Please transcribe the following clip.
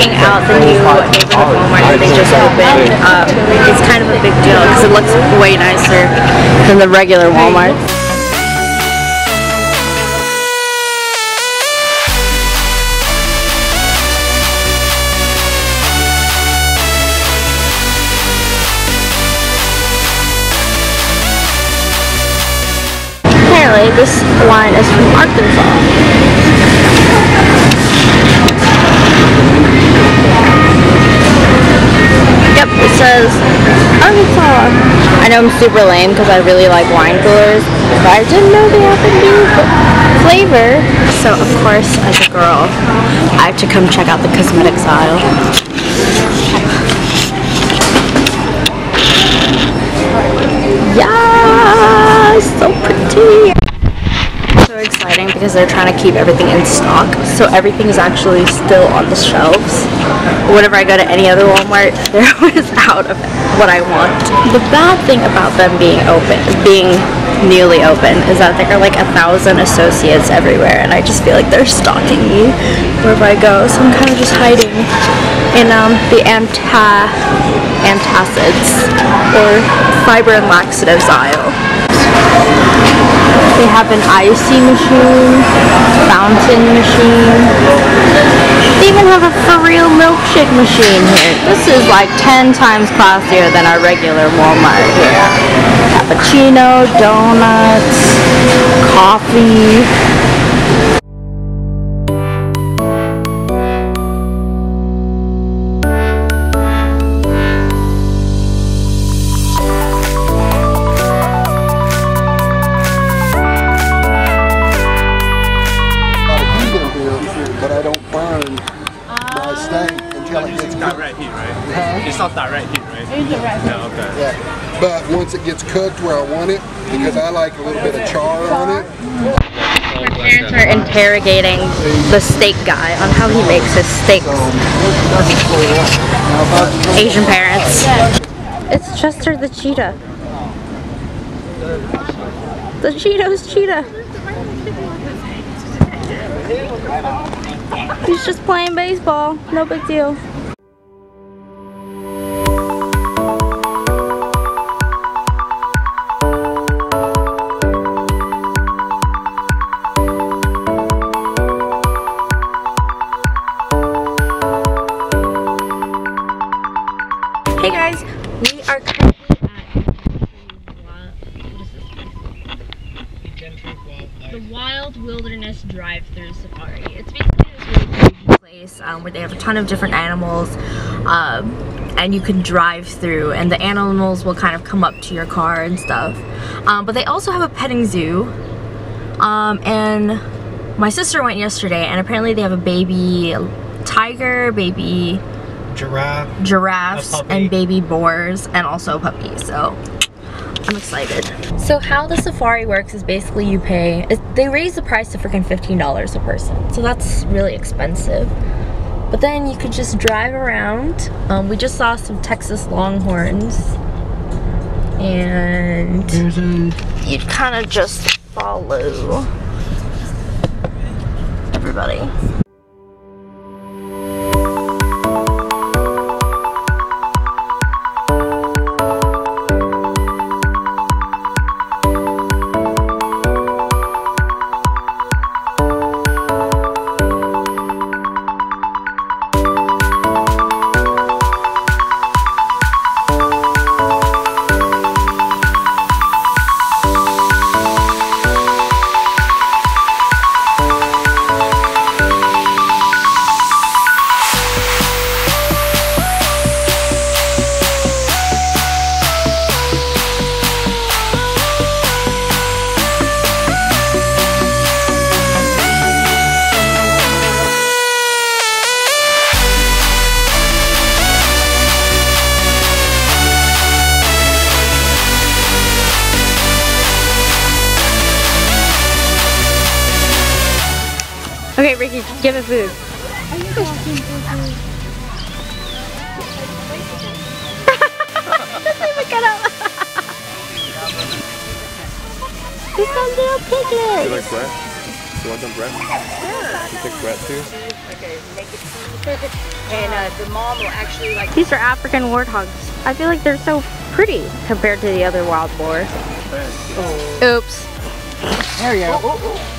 checking out the new neighborhood Walmart that they just opened up is kind of a big deal because it looks way nicer than the regular Walmart. Apparently, this wine is from Arkansas. Yep, it says Arkansas. I know I'm super lame because I really like wine coolers, but I didn't know they had the new flavor. So of course, as a girl, I have to come check out the cosmetics aisle. Yeah, so pretty. So exciting because they're trying to keep everything in stock, so everything is actually still on the shelves. Whenever I go to any other Walmart, they're always out of what I want. The bad thing about them being newly open, is that there are like 1,000 associates everywhere, and I just feel like they're stalking me wherever I go. So I'm kind of just hiding in the antacids or fiber and laxatives aisle. They have an icy machine, fountain machine. They even have a for real milkshake machine here. This is like 10 times classier than our regular Walmart here. Cappuccino, donuts, coffee. It gets cooked where I want it because I like a little bit of char on it. My parents are interrogating the steak guy on how he makes his steaks. Asian parents. It's Chester the cheetah. The Cheeto's cheetah. He's just playing baseball. No big deal. The Wild Wilderness Drive Through Safari. It's basically this really big place where they have a ton of different animals and you can drive through and the animals will kind of come up to your car and stuff. But they also have a petting zoo and my sister went yesterday and apparently they have a baby tiger, baby giraffes, and baby boars and also puppies. So I'm excited. So how the safari works is basically you pay, they raise the price to freaking $15 a person. So that's really expensive. But then you could just drive around. We just saw some Texas Longhorns. And you'd kind of just follow everybody. Okay, Ricky, get the food. This one's a little piglet. You want some bread? Sure. You take bread too? Okay, make it. And the mom will actually like... These are African warthogs. I feel like they're so pretty compared to the other wild boars. Oh. Oops. There you go. Oh, oh, oh.